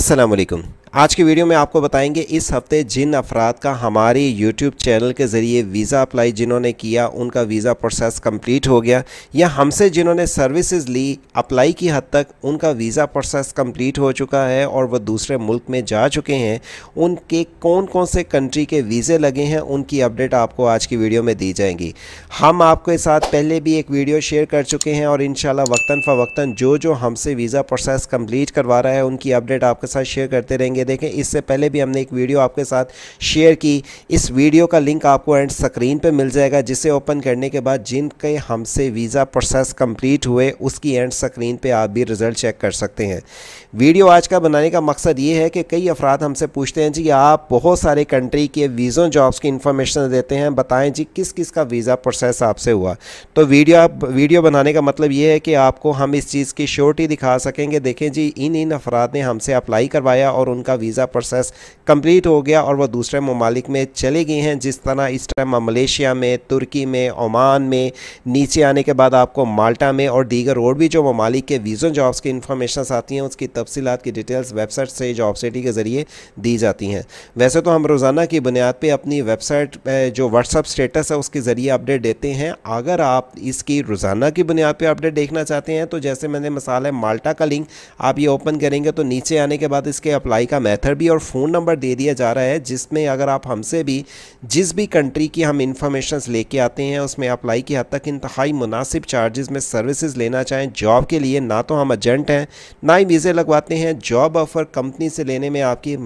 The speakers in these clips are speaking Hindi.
अस्सलाम वालेकुम। आज की वीडियो में आपको बताएंगे इस हफ़्ते जिन अफराद का हमारे YouTube चैनल के ज़रिए वीज़ा अप्लाई जिन्होंने किया उनका वीज़ा प्रोसेस कंप्लीट हो गया, या हमसे जिन्होंने सर्विसेज ली अप्लाई की हद तक उनका वीज़ा प्रोसेस कंप्लीट हो चुका है और वह दूसरे मुल्क में जा चुके हैं, उनके कौन कौन से कंट्री के वीज़े लगे हैं उनकी अपडेट आपको आज की वीडियो में दी जाएंगी। हम आपके साथ पहले भी एक वीडियो शेयर कर चुके हैं और इंशाल्लाह वक्तन फ़वक्तन जो हमसे वीज़ा प्रोसेस कंप्लीट करवा रहा है उनकी अपडेट आपके साथ शेयर करते रहेंगे। देखें, इससे पहले भी हमने एक वीडियो आपके साथ शेयर की, इस वीडियो का लिंक आपको एंड स्क्रीन पे मिल जाएगा, जिसे ओपन करने के बाद जिनके हमसे वीज़ा प्रोसेस कंप्लीट हुए उसकी एंड स्क्रीन पे आप भी रिजल्ट चेक कर सकते हैं। वीडियो आज का बनाने का मकसद ये है कि कई अफराद हमसे पूछते हैं, जी आप बहुत सारे कंट्री के वीज़ों जॉब्स की इंफॉर्मेशन देते हैं, बताएं जी किस किस का वीज़ा प्रोसेस आपसे हुआ। तो वीडियो बनाने का मतलब ये है कि आपको हम इस चीज़ की श्योरिटी दिखा सकेंगे, देखें जी इन अफराद ने हमसे अप्लाई करवाया और उनका वीज़ा प्रोसेस कंप्लीट हो गया और वह दूसरे ममालिक में चले गए हैं। जिस तरह इस टाइम मलेशिया में, तुर्की में, ओमान में, नीचे आने के बाद आपको माल्टा में और दीगर और भी जो ममालिक के वीज़ों जॉब्स की इंफॉर्मेशन आती हैं उसकी तफसीलात की डिटेल्स वेबसाइट से जॉब सिटी के ज़रिए दी जाती हैं। वैसे तो हम रोज़ाना की बुनियाद पर अपनी वेबसाइट जो व्हाट्सअप स्टेटस है उसके ज़रिए अपडेट देते हैं। अगर आप इसकी रोज़ाना की बुनियाद पर अपडेट देखना चाहते हैं तो जैसे मैंने मिसाल है माल्टा का लिंक आप ये ओपन करेंगे तो नीचे आने के बाद इसके अप्लाई का मेथड भी और फ़ोन नंबर दे दिया जा रहा है, जिसमें अगर आप हमसे भी जिस भी कंट्री की हम इंफॉर्मेशंस लेके आते हैं उसमें अप्लाई की हद तक इंतहाई मुनासिब चार्जेस में सर्विसेज लेना चाहें जॉब के लिए, ना तो हम एजेंट हैं ना ही वीज़े लगवाते हैं, जॉब ऑफ़र कंपनी से लेने में आपकी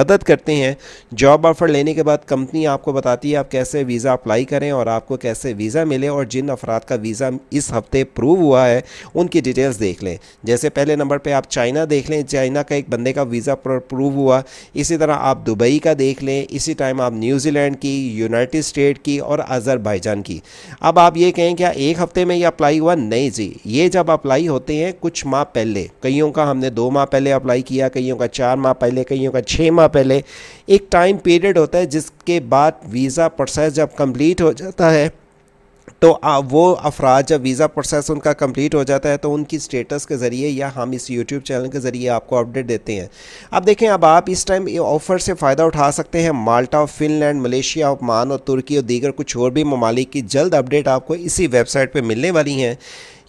मदद करते हैं। जॉब ऑफ़र लेने के बाद कंपनी आपको बताती है आप कैसे वीज़ा अप्लाई करें और आपको कैसे वीज़ा मिले। और जिन अफराद का वीज़ा इस हफ़्ते प्रूव हुआ है उनकी डिटेल्स देख लें। जैसे पहले नंबर पर आप चाइना देख लें, चाइना का एक बंदे का वीज़ा प्रूव हुआ। इसी तरह आप दुबई का देख लें, इसी टाइम आप न्यूजीलैंड की, यूनाइटेड स्टेट की और अज़रबैजान की। अब आप ये कहें क्या एक हफ़्ते में ये अप्लाई हुआ? नहीं जी, ये जब अप्लाई होते हैं कुछ माह पहले, कईयों का हमने 2 माह पहले अप्लाई किया, कईयों का 4 माह पहले, कईयों का 6 माह पहले, एक टाइम पीरियड होता है जिसके बाद वीज़ा प्रोसेस जब कंप्लीट हो जाता है तो वो अफराद जब वीज़ा प्रोसेस उनका कंप्लीट हो जाता है तो उनकी स्टेटस के ज़रिए या हम इस यूट्यूब चैनल के ज़रिए आपको अपडेट देते हैं। अब देखें, अब आप इस टाइम ऑफ़र से फ़ायदा उठा सकते हैं। माल्टा, फिनलैंड, मलेशिया, ओमान और तुर्की और दीगर कुछ और भी ममालिक की जल्द अपडेट आपको इसी वेबसाइट पर मिलने वाली हैं।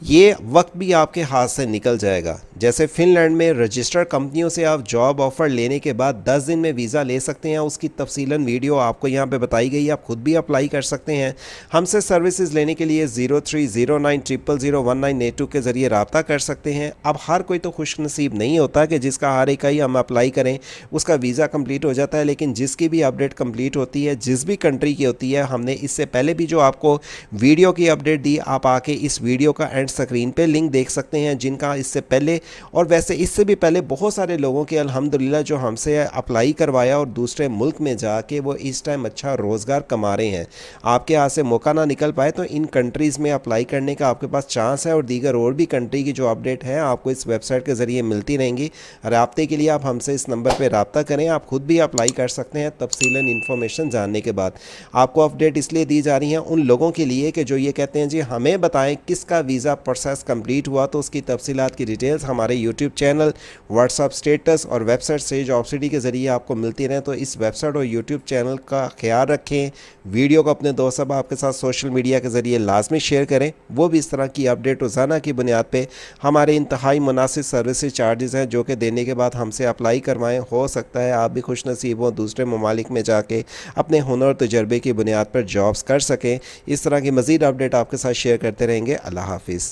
ये वक्त भी आपके हाथ से निकल जाएगा। जैसे फिनलैंड में रजिस्टर्ड कंपनियों से आप जॉब ऑफ़र लेने के बाद 10 दिन में वीज़ा ले सकते हैं, उसकी तफसीलन वीडियो आपको यहाँ पे बताई गई है, आप खुद भी अप्लाई कर सकते हैं। हमसे सर्विसेज लेने के लिए 0309000198 के ज़रिए रबता कर सकते हैं। अब हर कोई तो खुशनसीब नहीं होता कि जिसका हर एक ही हम अप्लाई करें उसका वीज़ा कम्प्लीट हो जाता है, लेकिन जिसकी भी अपडेट कम्प्लीट होती है जिस भी कंट्री की होती है, हमने इससे पहले भी जो आपको वीडियो की अपडेट दी, आप आके इस वीडियो का स्क्रीन पे लिंक देख सकते हैं। जिनका इससे पहले और वैसे इससे भी पहले बहुत सारे लोगों के अल्हम्दुलिल्लाह जो हमसे अप्लाई करवाया और दूसरे मुल्क में जाके वो इस टाइम अच्छा रोज़गार कमा रहे हैं। आपके हाथ से मौका ना निकल पाए तो इन कंट्रीज़ में अप्लाई करने का आपके पास चांस है और दीगर और भी कंट्री की जो अपडेट है आपको इस वेबसाइट के ज़रिए मिलती रहेंगी। राब्ते के लिए आप हमसे इस नंबर पर रब्ता करें, आप खुद भी अप्लाई कर सकते हैं। तफसीलन इन्फॉर्मेशन जानने के बाद आपको अपडेट इसलिए दी जा रही है उन लोगों के लिए कि जो ये कहते हैं जी हमें बताएं किसका वीज़ा प्रोसेस कंप्लीट हुआ, तो उसकी तफसीलात की डिटेल्स हमारे यूट्यूब चैनल, व्हाट्सअप स्टेटस और वेबसाइट से जॉब सिटी के ज़रिए आपको मिलती रहे। तो इस वेबसाइट और यूट्यूब चैनल का ख्याल रखें, वीडियो को अपने दोस्त आपके साथ सोशल मीडिया के ज़रिए लाजमी शेयर करें, वो भी इस तरह की अपडेट रोज़ाना की बुनियाद पर हमारे इंतहाई मुनासिब सर्विस चार्जेस हैं जो कि देने के बाद हमसे अप्लाई करवाएँ। हो सकता है आप भी खुश नसीब हों, दूसरे ममालिक में जाके अपने हुनर और तजर्बे की बुनियाद पर जॉब्स कर सकें। इस तरह की मज़ीद अपडेट आपके साथ शेयर करते रहेंगे। अल्लाह हाफिज़।